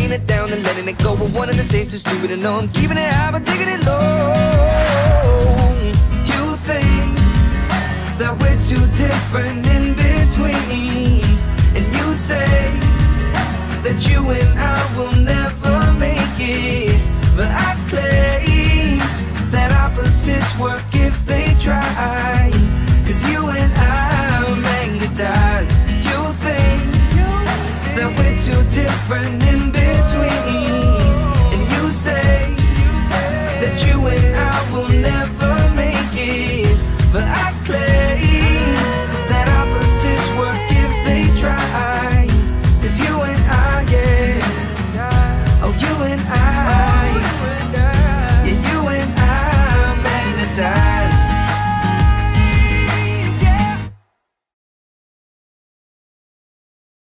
laying it down and letting it go. But one of the safe, too stupid to know. I'm keeping it high but taking it low. You think that we're too different in between, and you say that you and I will never make it. But I claim that opposites work if they try, 'cause you and I are magnetized. You think that we're too different in between, and you say that you and I will never make it. But I claim that opposites work if they try, 'cause you